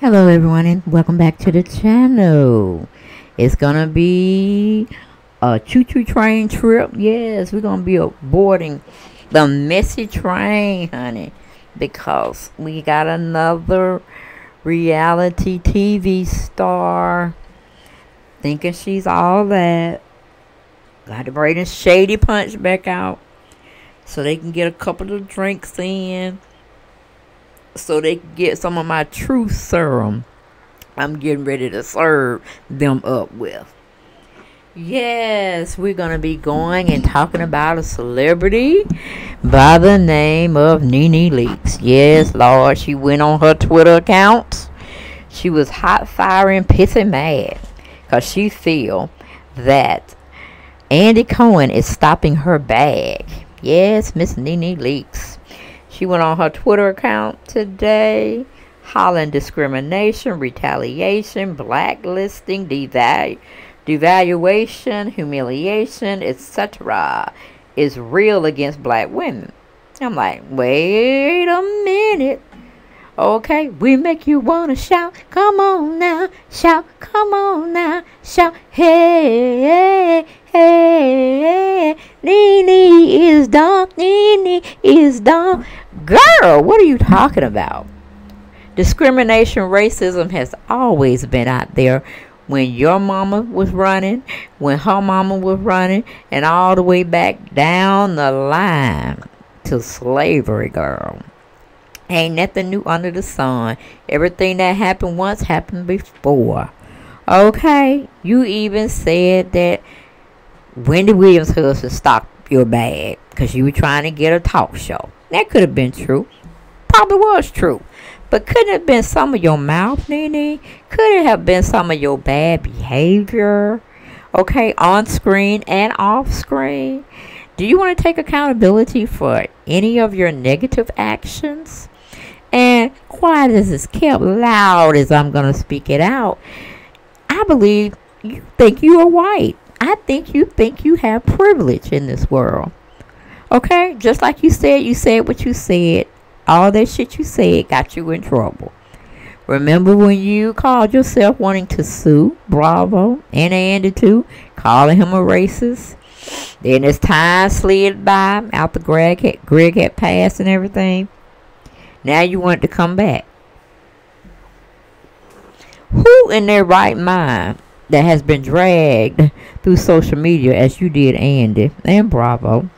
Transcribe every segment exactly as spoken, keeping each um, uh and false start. Hello everyone and welcome back to the channel. It's gonna be a choo-choo train trip. Yes, we're gonna be boarding the messy train, honey, because we got another reality T V star thinking she's all that. Got to bring this Shady Punch back out so they can get a couple of drinks in, so they can get some of my truth serum I'm getting ready to serve them up with. Yes, we're going to be going and talking about a celebrity by the name of Nene Leakes. Yes, Lord, she went on her Twitter account. She was hot, firing, pissing mad because she feel that Andy Cohen is stopping her bag. Yes, Miss Nene Leakes. She went on her Twitter account today, hollering discrimination, retaliation, blacklisting, devalu devaluation, humiliation, et cetera is real against black women. I'm like, wait a minute. Okay, we make you want to shout. Come on now, shout. Come on now, shout. Hey, hey, hey, hey. Nene is dumb. Nene is dumb. Girl, what are you talking about? Discrimination, racism has always been out there. When your mama was running, when her mama was running, and all the way back down the line to slavery, girl. Ain't nothing new under the sun. Everything that happened once happened before. Okay? You even said that Wendy Williams' husband stopped your bag because you were trying to get a talk show. That could have been true. Probably was true. But couldn't it have been some of your mouth, Nene? Could it have been some of your bad behavior? Okay? On screen and off screen. Do you want to take accountability for any of your negative actions? And quiet as it's kept, loud as I'm going to speak it out, I believe you think you are white. I think you think you have privilege in this world. Okay? Just like you said, you said what you said. All that shit you said got you in trouble. Remember when you called yourself wanting to sue Bravo and Andy too, calling him a racist? Then as time slid by, after Greg had, Greg had passed and everything, now you want to come back. Who in their right mind that has been dragged through social media as you did Andy and Bravo,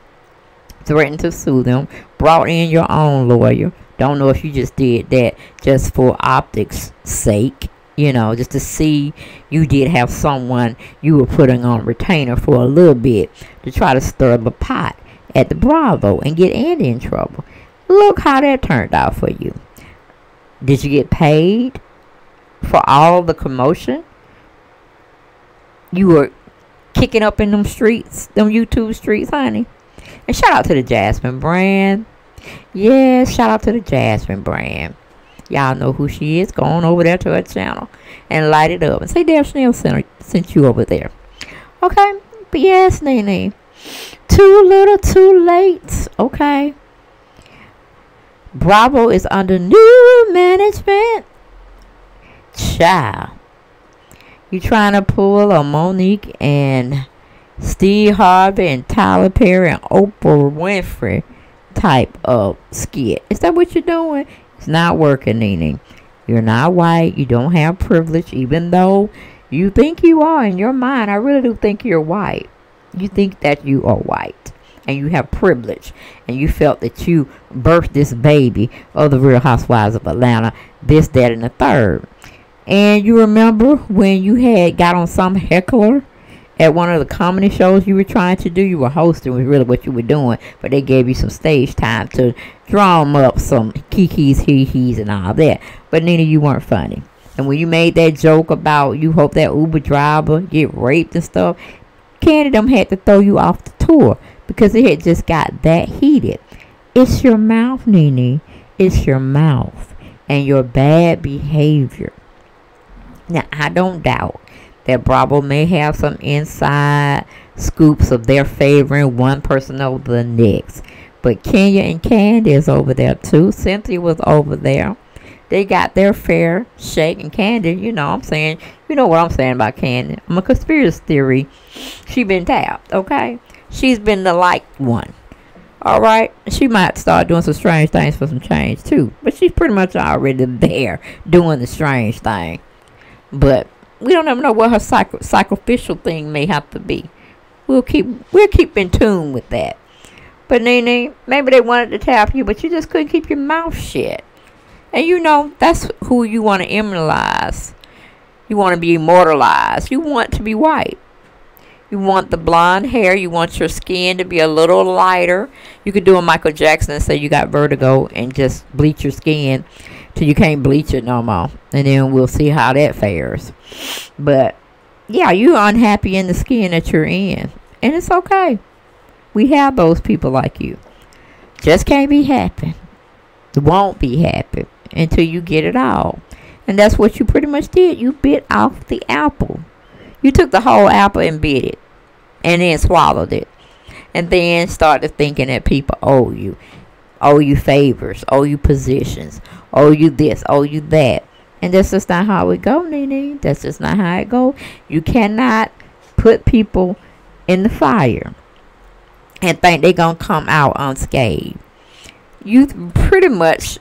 threatened to sue them, brought in your own lawyer? Don't know if you just did that just for optics sake, you know, just to see you did have someone you were putting on retainer for a little bit to try to stir up a pot at the Bravo and get Andy in trouble. Look how that turned out for you. Did you get paid for all the commotion you were kicking up in them streets, them YouTube streets, honey? And shout out to the Jasmine Brand. Yes, shout out to the Jasmine Brand. Y'all know who she is. Go on over there to her channel and light it up and say, "Damn, Chanel sent, sent you over there." Okay? But yes, Nene. Too little, too late. Okay? Bravo is under new management. Child. You trying to pull a Monique and Steve Harvey and Tyler Perry and Oprah Winfrey type of skit. Is that what you're doing? It's not working, Nene. You're not white. You don't have privilege, even though you think you are in your mind. I really do think you're white. You think that you are white and you have privilege, and you felt that you birthed this baby of the Real Housewives of Atlanta, this, that, and the third. And you remember when you had got on some heckler at one of the comedy shows you were trying to do? You were hosting, was really what you were doing, but they gave you some stage time to drum up some kikis, hee-hees, and all that. But Nene, you weren't funny. And when you made that joke about you hope that Uber driver get raped and stuff, Kandi them had to throw you off the tour because it had just got that heated. It's your mouth, Nene. It's your mouth and your bad behavior. Now, I don't doubt that Bravo may have some inside scoops of their favoring one person over the next. But Kenya and Kandi is over there too. Cynthia was over there. they got their fair shake. And Kandi, you know what I'm saying? You know what I'm saying about Kandi. I'm a conspiracy theory. She been tapped, okay? She's been the liked one. All right? She might start doing some strange things for some change, too. But she's pretty much already there doing the strange thing. But we don't ever know what her psych- sacrificial thing may have to be. We'll keep, we'll keep in tune with that. But Nene, maybe they wanted to tap you, but you just couldn't keep your mouth shut. And you know, that's who you want to immortalize. You want to be immortalized. You want to be white. You want the blonde hair. You want your skin to be a little lighter. You could do a Michael Jackson and say you got vertigo and just bleach your skin till you can't bleach it no more. And then we'll see how that fares. But yeah, you're unhappy in the skin that you're in. And it's okay. We have those people like you. Just can't be happy. Won't be happy until you get it all. And that's what you pretty much did. You bit off the apple. You took the whole apple and bit it. And then swallowed it. And then started thinking that people owe you. Owe you favors. Owe you positions. Owe you this. Owe you that. And that's just not how it go, Nene. That's just not how it go. You cannot put people in the fire and think they're going to come out unscathed. You pretty much,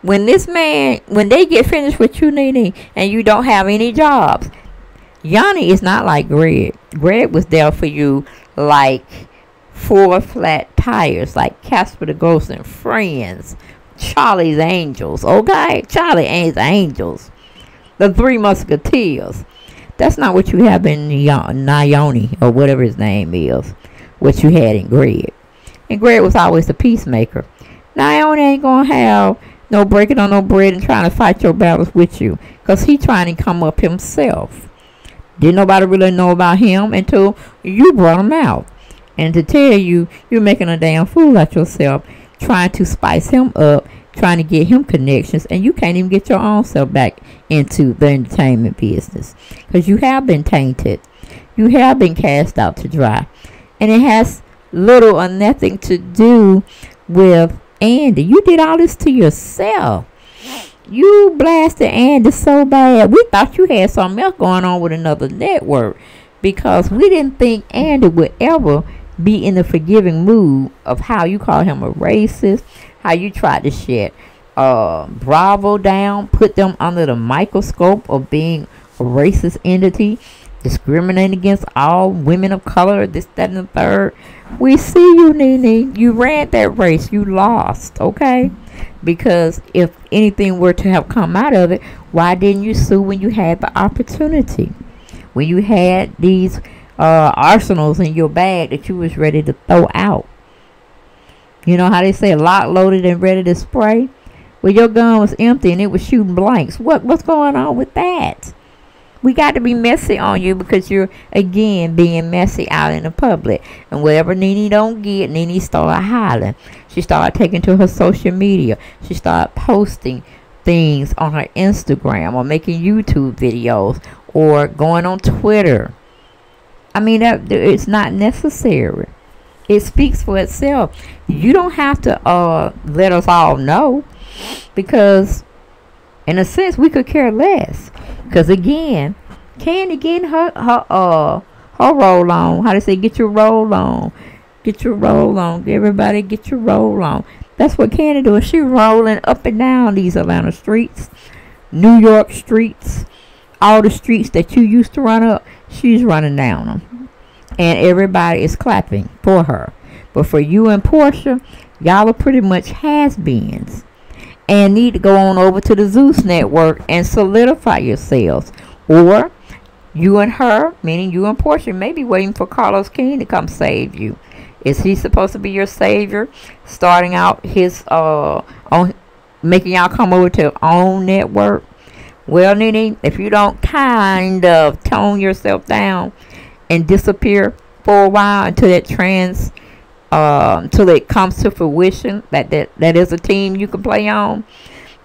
when this man, when they get finished with you, Nene, and you don't have any jobs, Yanni is not like Greg. Greg was there for you like four flat tires, like Casper the Ghost and Friends, Charlie's Angels, okay? Charlie and his Angels, the Three Musketeers. That's not what you have in Naomi, or whatever his name is, what you had in Greg. And Greg was always the peacemaker. Naomi ain't going to have no breaking on no bread and trying to fight your battles with you. Because he trying to come up himself. Didn't nobody really know about him until you brought him out. And to tell you, you're making a damn fool out yourself. Trying to spice him up. Trying to get him connections. And you can't even get your own self back into the entertainment business. Because you have been tainted. You have been cast out to dry. And it has little or nothing to do with Andy. You did all this to yourself. You blasted Andy so bad. We thought you had something else going on with another network. Because we didn't think Andy would ever be in the forgiving mood of how you call him a racist. How you tried to shut uh, Bravo down. Put them under the microscope of being a racist entity. Discriminating against all women of color. This, that, and the third. We see you, Nene. You ran that race. You lost, okay? Because if anything were to have come out of it, why didn't you sue when you had the opportunity? When you had these uh, arsenals in your bag that you was ready to throw out. You know how they say lock, loaded, and ready to spray? Well, your gun was empty and it was shooting blanks. What What's going on with that? We got to be messy on you because you're, again, being messy out in the public. And whatever Nene don't get, Nene started hollering. She started taking to her social media. She started posting things on her Instagram or making YouTube videos or going on Twitter. I mean, that it's not necessary. It speaks for itself. You don't have to uh, let us all know because, in a sense, we could care less. Because, again, Kandi getting her, her, uh, her roll on. How they say, get your roll on. Get your roll on. Everybody get your roll on. That's what Kandi doing. She rolling up and down these Atlanta streets. New York streets. All the streets that you used to run up. She's running down them. And everybody is clapping for her. But for you and Porsha, y'all are pretty much has-beens. And need to go on over to the Zeus Network and solidify yourselves. Or you and her, meaning you and Porsha, may be waiting for Carlos King to come save you. Is he supposed to be your savior? Starting out his, uh, on making y'all come over to your own network? Well, Nene, if you don't kind of tone yourself down and disappear for a while until that trans... Uh, until it comes to fruition that, that that is a team you can play on,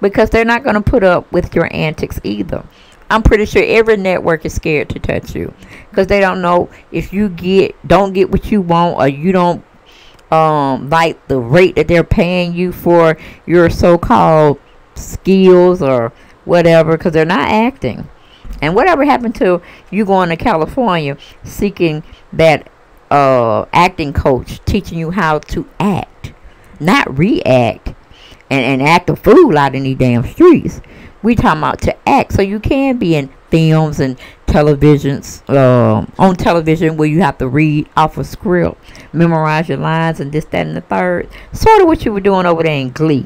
because they're not going to put up with your antics either. I'm pretty sure every network is scared to touch you because they don't know if you get don't get what you want or you don't um, like the rate that they're paying you for your so-called skills or whatever, because they're not acting. And whatever happened to you going to California seeking that uh, acting coach, teaching you how to act, not react, and, and act a fool out in these damn streets. We talking about to act, so you can be in films and televisions, um, on television, where you have to read off a script, memorize your lines and this, that, and the third. Sort of what you were doing over there in Glee.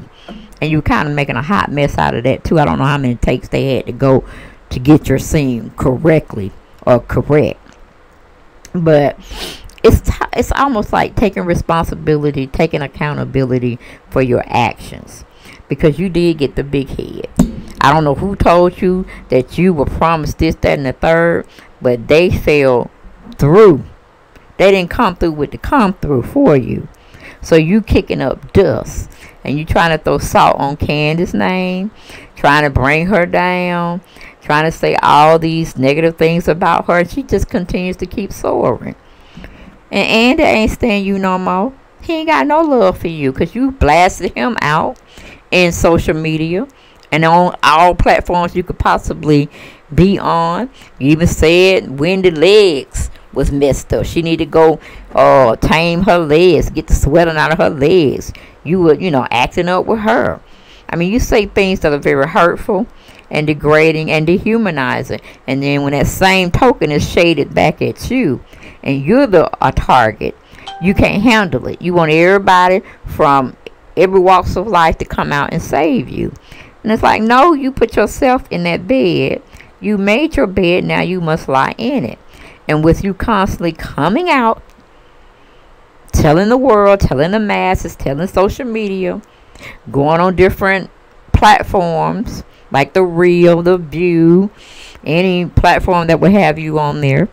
And you were kind of making a hot mess out of that, too. I don't know how many takes they had to go to get your scene correctly or correct. But it's, t it's almost like taking responsibility, taking accountability for your actions. Because you did get the big head. I don't know who told you that you were promised this, that, and the third, but they fell through. They didn't come through with the come through for you. So you kicking up dust, and you trying to throw salt on Candy's name, trying to bring her down, trying to say all these negative things about her. She just continues to keep soaring. And Andy ain't stand you no more. He ain't got no love for you, because you blasted him out in social media. And on all platforms you could possibly be on. You even said Wendy legs was messed up. She needed to go uh, tame her legs. Get the sweating out of her legs. You were, you know, acting up with her. I mean, you say things that are very hurtful and degrading and dehumanizing. And then when that same token is shaded back at you, and you're the a target, you can't handle it. You want everybody from every walks of life to come out and save you. And it's like, no, you put yourself in that bed. You made your bed. Now you must lie in it. And with you constantly coming out, telling the world, telling the masses, telling social media, going on different platforms like The Real, The View, any platform that would have you on there.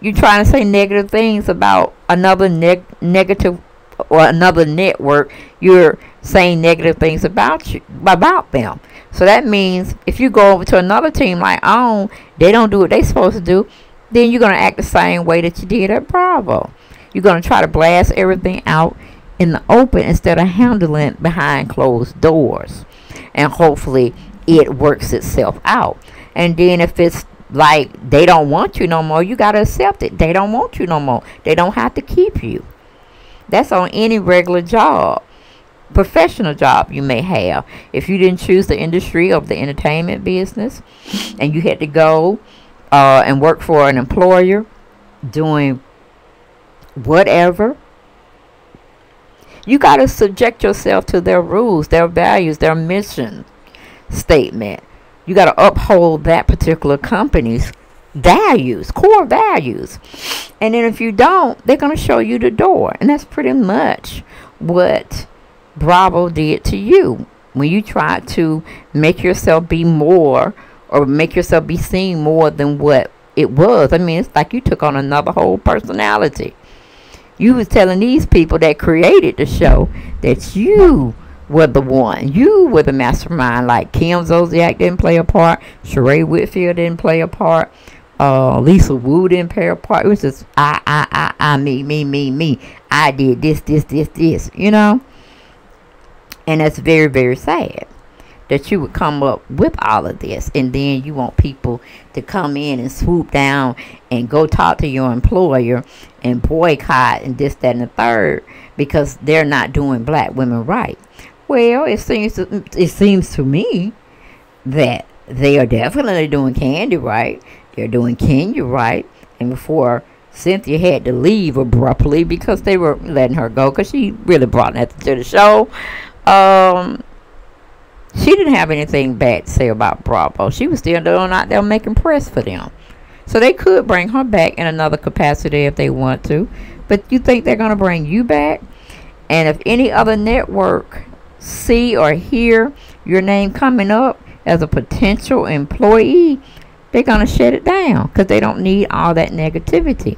You're trying to say negative things about another neg negative or another network. You're saying negative things about you, about them. So that means if you go over to another team like OWN, they don't do what they're supposed to do, then you're going to act the same way that you did at Bravo. You're going to try to blast everything out in the open instead of handling it behind closed doors. And hopefully it works itself out. And then if it's like they don't want you no more, you got to accept it. They don't want you no more. They don't have to keep you. That's on any regular job, professional job you may have. If you didn't choose the industry of the entertainment business and you had to go uh, and work for an employer doing whatever, you got to subject yourself to their rules, their values, their mission statement. You got to uphold that particular company's values, core values. And then if you don't, they're going to show you the door. And that's pretty much what Bravo did to you when you tried to make yourself be more or make yourself be seen more than what it was. I mean, it's like you took on another whole personality. You was telling these people that created the show that you were the one. You were the mastermind. Like Kim Zosiac didn't play a part. Sheree Whitfield didn't play a part. Uh, Lisa Wu didn't play a part. It was just I, I, I, I, me, me, me, me. I did this, this, this, this. You know? And that's very, very sad that you would come up with all of this. And then you want people to come in and swoop down and go talk to your employer and boycott and this, that, and the third because they're not doing black women right. Well, it seems to, it seems to me that they are definitely doing Kandi right. They're doing Kenya right. And before Cynthia had to leave abruptly because they were letting her go because she really brought nothing to the show. Um, she didn't have anything bad to say about Bravo. She was still doing out there making press for them. So they could bring her back in another capacity if they want to. But you think they're going to bring you back? And if any other network see or hear your name coming up as a potential employee, they're going to shut it down because they don't need all that negativity.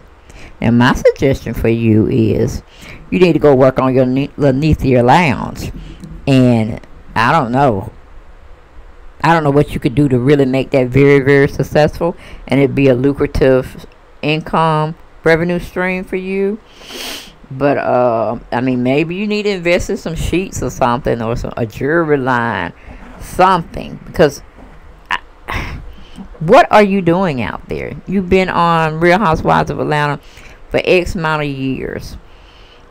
And my suggestion for you is you need to go work on your LaNethia lounge. And I don't know. I don't know what you could do to really make that very, very successful. And it'd be a lucrative income revenue stream for you. But, uh, I mean, maybe you need to invest in some sheets or something or some, a jewelry line something, because I, what are you doing out there? You've been on Real Housewives of Atlanta for X amount of years.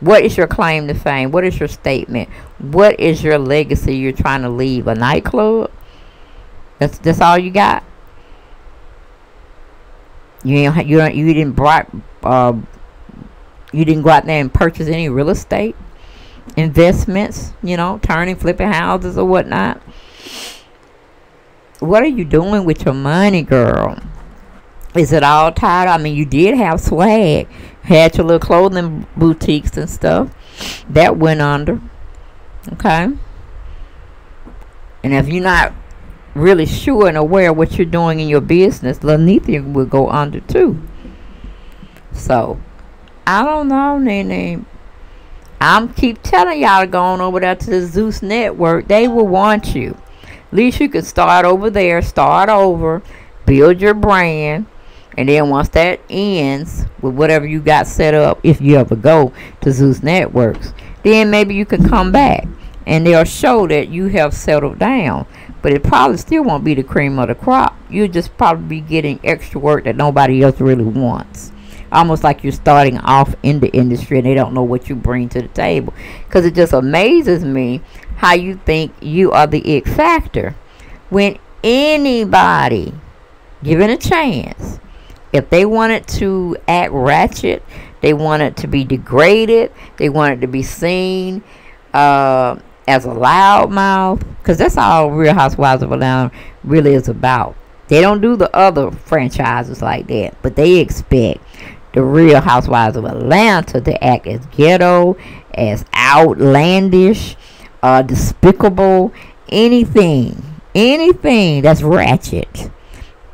What is your claim to fame? What is your statement? What is your legacy you're trying to leave? A nightclub? That's that's all you got? You don't, you don't, you didn't brought, uh, you didn't go out there and purchase any real estate investments, you know, turning, flipping houses or whatnot. What are you doing with your money, girl? Is it all tied up? I mean, you did have swag, had your little clothing boutiques and stuff that went under, okay. And if you're not really sure and aware of what you're doing in your business, LaNethia will go under too. So I don't know, Nene. I'm keep telling y'all to go on over there to the Zeus Network. They will want you. At least you could start over there, start over, build your brand, and then once that ends with whatever you got set up, if you ever go to Zeus Networks, then maybe you can come back and they'll show that you have settled down. But it probably still won't be the cream of the crop. You'll just probably be getting extra work that nobody else really wants. Almost like you're starting off in the industry and they don't know what you bring to the table. Because it just amazes me how you think you are the it factor. When anybody given a chance, if they wanted to act ratchet, they wanted to be degraded, they wanted to be seen uh, as a loudmouth, because that's all Real Housewives of Atlanta really is about. They don't do the other franchises like that, but they expect the Real Housewives of Atlanta to act as ghetto, as outlandish, uh, despicable, anything, anything that's ratchet.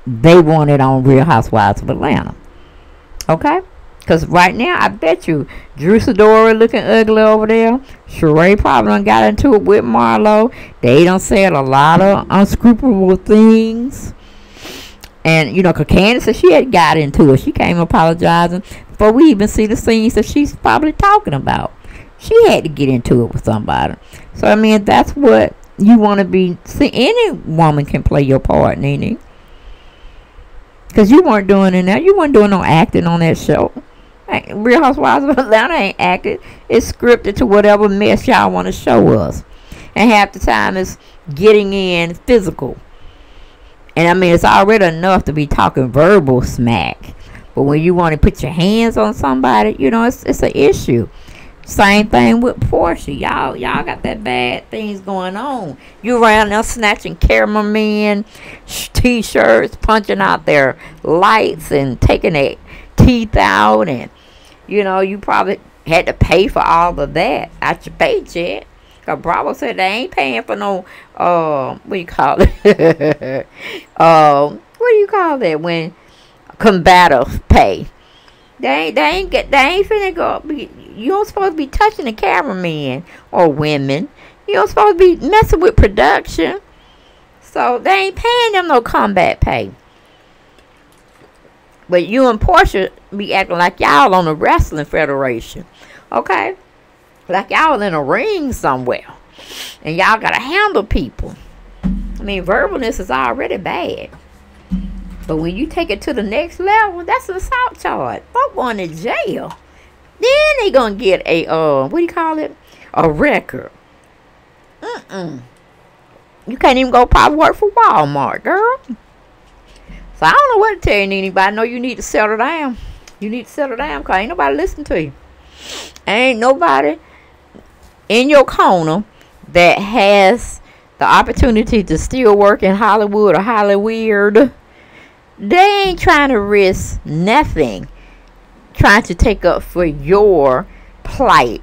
They want it on Real Housewives of Atlanta, okay? Because right now, I bet you, Drew Sidora looking ugly over there. Sheree probably done got into it with Marlo. They done said a lot of unscrupulous things. And, you know, because Candace, she had got into it. She came apologizing before we even see the scenes that she's probably talking about. She had to get into it with somebody. So, I mean, that's what you want to be. See, any woman can play your part, Nene. Because you weren't doing it now. You weren't doing no acting on that show. Real Housewives of Atlanta ain't acted. It's scripted to whatever mess y'all want to show us. And half the time it's getting in physical. And I mean, it's already enough to be talking verbal smack. But when you want to put your hands on somebody, you know, it's it's an issue. Same thing with Porsha. Y'all y'all got that bad things going on. You around there snatching cameramen, t-shirts, punching out their lights and taking their teeth out. And, you know, you probably had to pay for all of that out your paycheck. Because Bravo said they ain't paying for no, uh, what do you call it? uh, what do you call that when combative pay? They ain't, they ain't get, they ain't finna go. You don't supposed to be touching the cameramen or women. You don't supposed to be messing with production. So they ain't paying them no combat pay. But you and Porsha be acting like y'all on the wrestling federation, okay? Like y'all in a ring somewhere, and y'all gotta handle people. I mean, verbalness is already bad. But when you take it to the next level, that's an assault charge. Folk going to jail. Then they gonna get a uh, what do you call it? A record. Mm mm. You can't even go probably work for Walmart, girl. So I don't know what to tell you, anybody. I know you need to settle down. You need to settle down, cause ain't nobody listening to you. Ain't nobody in your corner that has the opportunity to still work in Hollywood or Hollyweird. They ain't trying to risk nothing trying to take up for your plight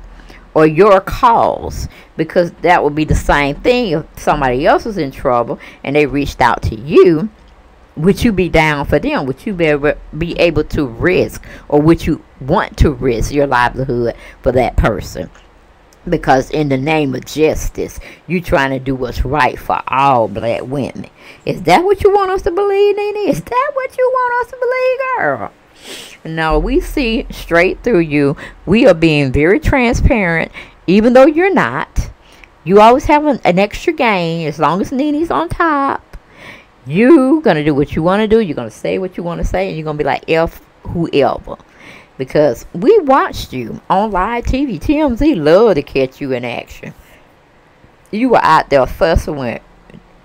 or your cause, because that would be the same thing if somebody else was in trouble and they reached out to you. Would you be down for them? Would you be, be able to risk, or would you want to risk your livelihood for that person? Because in the name of justice, you trying to do what's right for all black women. Is that what you want us to believe, Nene? Is that what you want us to believe, girl? No, we see straight through you. We are being very transparent, even though you're not. You always have an, an extra game. As long as Nene's on top, you're going to do what you want to do. You're going to say what you want to say. And you're going to be like, F whoever. Because we watched you on live T V. T M Z love to catch you in action. You were out there fussing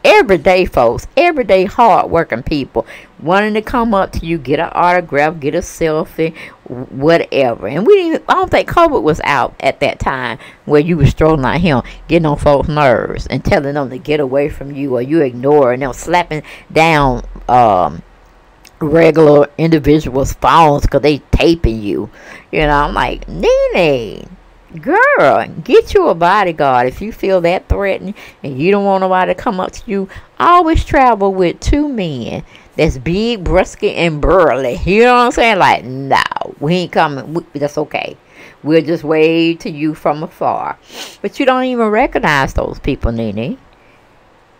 everyday folks, everyday hard-working people, wanting to come up to you, get an autograph, get a selfie, whatever. And we didn't, I don't think COVID was out at that time where you were strolling like him, getting on folks' nerves and telling them to get away from you or you ignoring them, slapping down um, regular individuals' phones because they taping you. You know, I'm like, Nene, girl, get you a bodyguard. If you feel that threatened and you don't want nobody to come up to you, always travel with two men that's big, brusky, and burly. You know what I'm saying? Like, no, we ain't coming. We, that's okay. We'll just wave to you from afar. But you don't even recognize those people, Nene.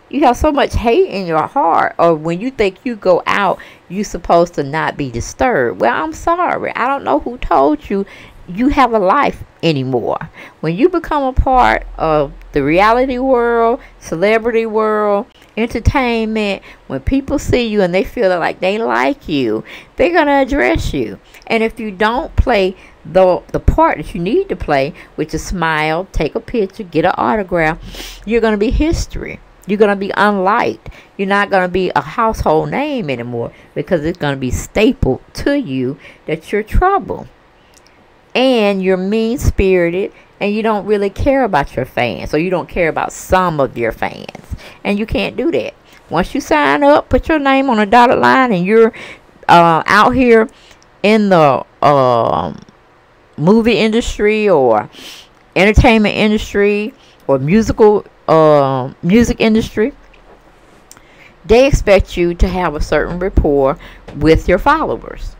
You have so much hate in your heart, or when you think you go out, you're supposed to not be disturbed. Well, I'm sorry. I don't know who told you you have a life anymore. When you become a part of the reality world, celebrity world, entertainment, when people see you and they feel like they like you, they're going to address you. And if you don't play the, the part that you need to play, which is smile, take a picture, get an autograph, you're going to be history. You're going to be unliked. You're not going to be a household name anymore because it's going to be stapled to you that you're trouble. And you're mean-spirited, and you don't really care about your fans, or you don't care about some of your fans. And you can't do that. Once you sign up, put your name on a dotted line, and you're uh, out here in the uh, movie industry or entertainment industry or musical uh, music industry, they expect you to have a certain rapport with your followers.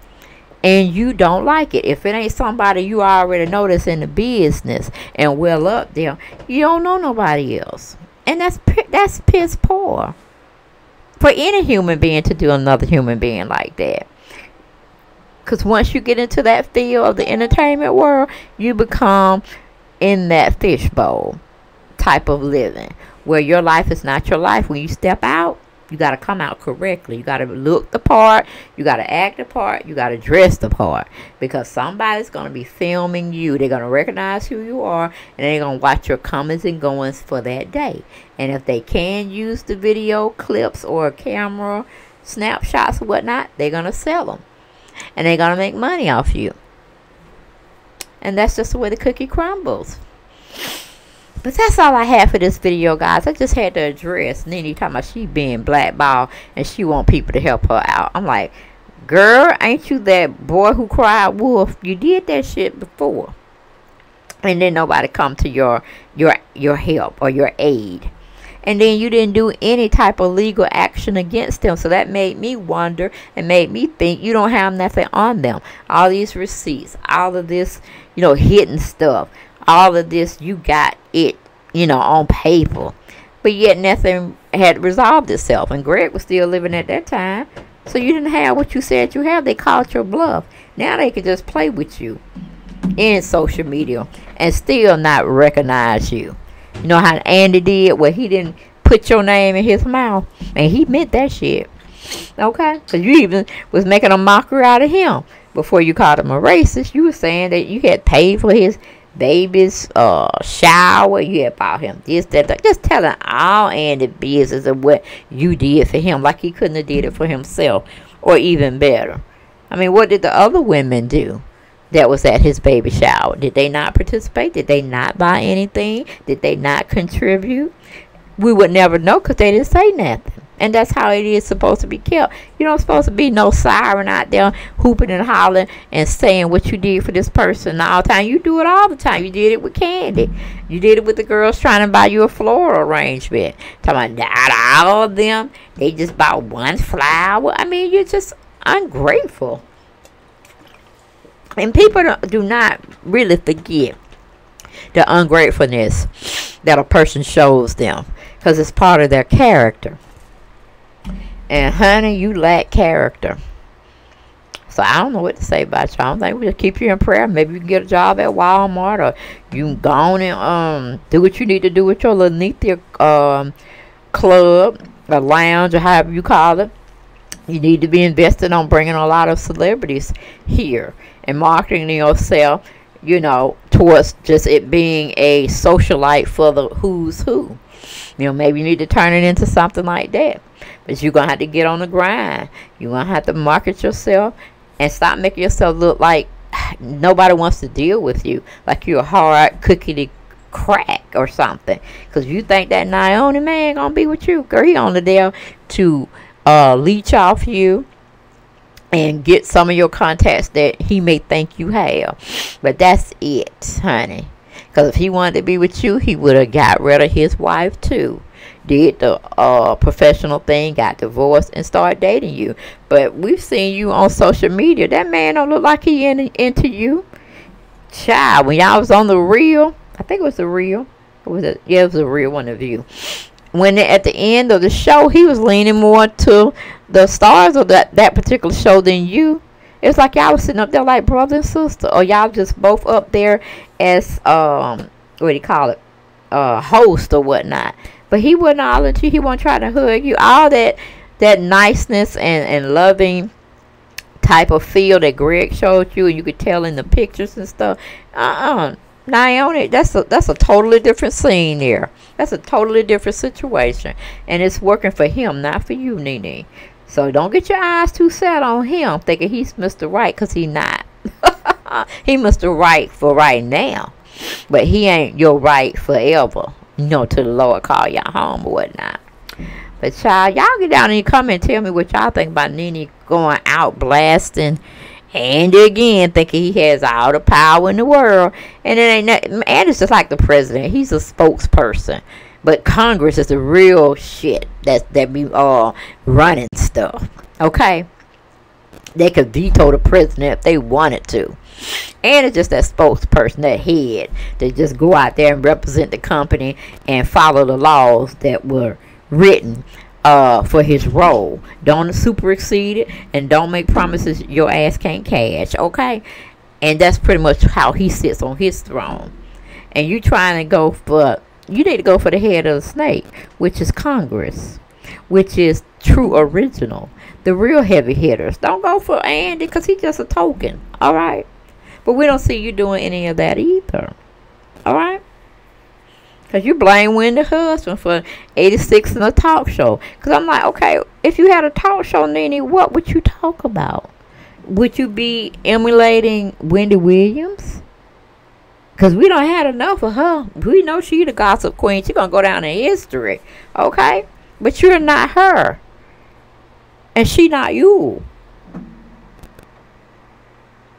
And you don't like it. If it ain't somebody you already know that's in the business and well up there, you don't know nobody else. And that's that's piss poor for any human being to do another human being like that. Because once you get into that field of the entertainment world, you become in that fishbowl type of living where your life is not your life. When you step out, you got to come out correctly. You got to look the part. You got to act the part. You got to dress the part. Because somebody's going to be filming you. They're going to recognize who you are. And they're going to watch your comings and goings for that day. And if they can use the video clips or camera snapshots or whatnot, they're going to sell them. And they're going to make money off you. And that's just the way the cookie crumbles. But that's all I had for this video, guys. I just had to address Nene talking about she being blackballed and she want people to help her out. I'm like, girl, ain't you that boy who cried wolf? You did that shit before. And then nobody come to your your your help or your aid. And then you didn't do any type of legal action against them. So that made me wonder and made me think you don't have nothing on them. All these receipts, all of this, you know, hidden stuff. All of this, you got it, you know, on paper. But yet nothing had resolved itself. And Greg was still living at that time. So you didn't have what you said you have. They called your bluff. Now they can just play with you in social media and still not recognize you. You know how Andy did? Well, he didn't put your name in his mouth. And he meant that shit. Okay? Because you even was making a mockery out of him. Before you called him a racist, you were saying that you had paid for his baby's uh shower, you about him this, that, that, just telling all Andy business of what you did for him, like he couldn't have did it for himself, or even better. I mean, what did the other women do that was at his baby shower? Did they not participate? Did they not buy anything? Did they not contribute? We would never know because they didn't say nothing. And that's how it is supposed to be kept. You don't supposed to be no siren out there hooping and hollering and saying what you did for this person all the time. You do it all the time. You did it with Kandi. You did it with the girls trying to buy you a floral arrangement. Talking about out of all of them, they just bought one flower. I mean, you're just ungrateful. And people don't, do not really forget the ungratefulness that a person shows them. Because it's part of their character. And honey, you lack character. So I don't know what to say about y'all. I don't think we just keep you in prayer. Maybe you can get a job at Walmart, or you can go on and um do what you need to do with your LaNethia um club or lounge or however you call it. You need to be invested on bringing a lot of celebrities here and marketing yourself, you know, towards just it being a socialite for the who's who. You know, maybe you need to turn it into something like that. But you're going to have to get on the grind. You're going to have to market yourself and stop making yourself look like nobody wants to deal with you. Like you're a hard cookie to crack or something. Because you think that Naomi man going to be with you. Girl, he on the deal to uh, leech off you and get some of your contacts that he may think you have. But that's it, honey. Because if he wanted to be with you, he would have got rid of his wife too. Did the uh, professional thing, got divorced, and started dating you. But we've seen you on social media. That man don't look like he in, into you. Child, when y'all was on The Real, I think it was The Real. It was a, yeah, it was a real one of you. When they, at the end of the show, he was leaning more to the stars of that, that particular show than you. It's like y'all was sitting up there like brother and sister. Or y'all just both up there as, um, what do you call it, uh, host or whatnot. But he wasn't all into you. He wasn't trying to hug you. All that that niceness and, and loving type of feel that Greg showed you, and you could tell in the pictures and stuff. Uh-uh. Naomi, that's a, that's a totally different scene there. That's a totally different situation. And it's working for him, not for you, Nene. So don't get your eyes too set on him, thinking he's Mister Right, because he's not. He Mister Right for right now. But he ain't your right forever. You know, to the Lord call y'all home or whatnot. But child, y'all get down in the comment and tell me what y'all think about Nene going out blasting Andy again, thinking he has all the power in the world. And it ain't nothing. Andy's just like the president. He's a spokesperson. But Congress is the real shit that, that be all uh, running stuff. Okay? They could veto the president if they wanted to. And it's just that spokesperson, that head, to just go out there and represent the company and follow the laws that were written uh, for his role. Don't super exceed it, and don't make promises your ass can't cash, okay? And that's pretty much how he sits on his throne. And you trying to go for... You need to go for the head of the snake, which is Congress, which is true original, the real heavy hitters. Don't go for Andy, because he's just a token, all right? But we don't see you doing any of that either, all right? Because you blame Wendy husband for eighty-six in a talk show. Because I'm like, okay, if you had a talk show, Nene, what would you talk about? Would you be emulating Wendy Williams? Because we don't had enough of her. We know she the gossip queen. She's going to go down in history. Okay? But you're not her. And she not you.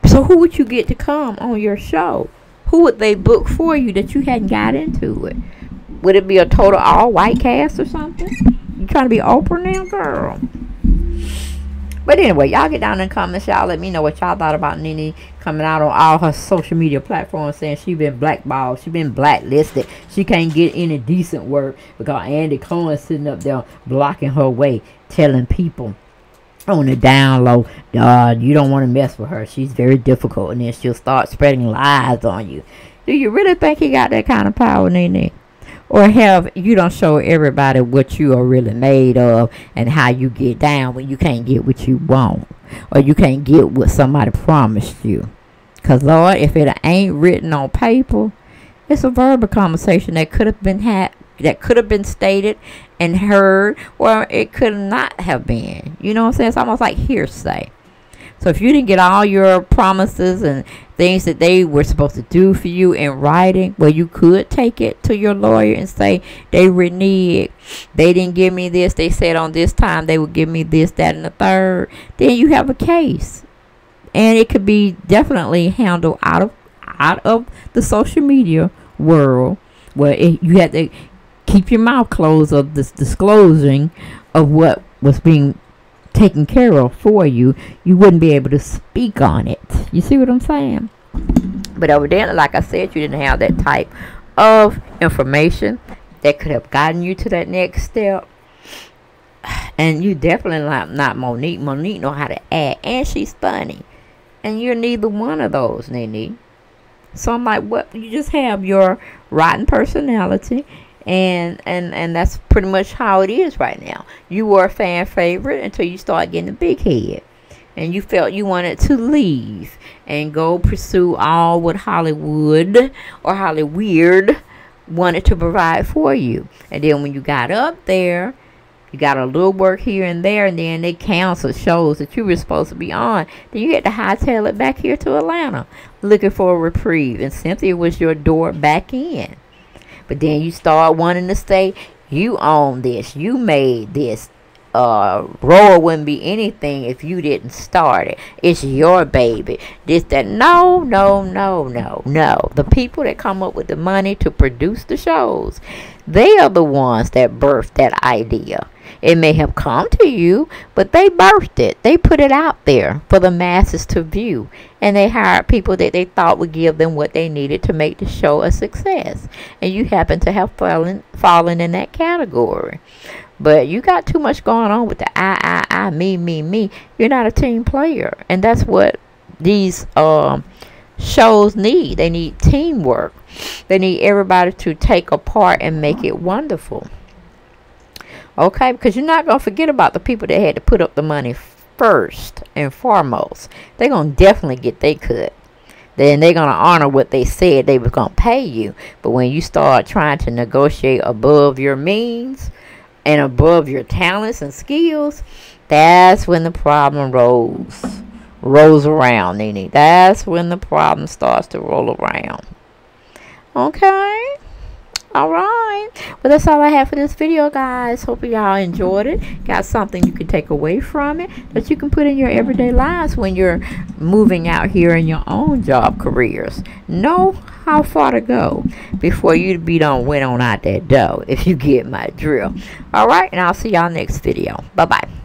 So who would you get to come on your show? Who would they book for you that you hadn't got into it? Would it be a total all-white cast or something? You trying to be Oprah now, girl? But anyway, y'all get down in the comments. Y'all let me know what y'all thought about Nene coming out on all her social media platforms saying she been blackballed. She been blacklisted. She can't get any decent work because Andy Cohen sitting up there blocking her way, telling people on the down low, uh, you don't want to mess with her. She's very difficult. And then she'll start spreading lies on you. Do you really think he got that kind of power, Nene? Or have you don't show everybody what you are really made of and how you get down when you can't get what you want. Or you can't get what somebody promised you. Because, Lord, if it ain't written on paper, it's a verbal conversation that could have been had, that could have been stated and heard, or it could not have been. You know what I'm saying? It's almost like hearsay. So if you didn't get all your promises and things that they were supposed to do for you in writing, well, you could take it to your lawyer and say, they reneged. They didn't give me this. They said on this time they would give me this, that, and the third. Then you have a case. And it could be definitely handled out of, out of the social media world, where it, you have to keep your mouth closed of this disclosing of what was being taken care of for you. You wouldn't be able to speak on it. You see what I'm saying? But over there, like I said, you didn't have that type of information that could have gotten you to that next step. And you definitely not, not Monique. Monique know how to act. And she's funny. And you're neither one of those, Nene. So I'm like, what? You just have your rotten personality. And, and, and that's pretty much how it is right now. You were a fan favorite until you start getting a big head. And you felt you wanted to leave and go pursue all what Hollywood or Hollyweird wanted to provide for you. And then when you got up there, you got a little work here and there, and then they canceled shows that you were supposed to be on. Then you had to hightail it back here to Atlanta looking for a reprieve. And Cynthia was your door back in. But then you start wanting to say, you own this, you made this. Uh, Roar wouldn't be anything if you didn't start it. It's your baby. This, that. No, no, no, no, no. The people that come up with the money to produce the shows, they are the ones that birthed that idea. It may have come to you, but they birthed it. They put it out there for the masses to view. And they hired people that they thought would give them what they needed to make the show a success. And you happen to have fallen, fallen in that category. But you got too much going on with the I, I, I, me, me, me. You're not a team player. And that's what these um, shows need. They need teamwork. They need everybody to take a part and make it wonderful. Okay? Because you're not going to forget about the people that had to put up the money first and foremost. They're going to definitely get their cut. Then they're going to honor what they said they was going to pay you. But when you start trying to negotiate above your means and above your talents and skills, that's when the problem rolls rolls around, Nene. That's when the problem starts to roll around. Okay, all right, well, that's all I have for this video, guys. Hope y'all enjoyed it, got something you can take away from it that you can put in your everyday lives when you're moving out here in your own job careers. No, how far to go before you be done went on out that dough, if you get my drill. All right, and I'll see y'all next video. Bye bye.